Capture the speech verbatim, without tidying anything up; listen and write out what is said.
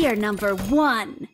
Player number one.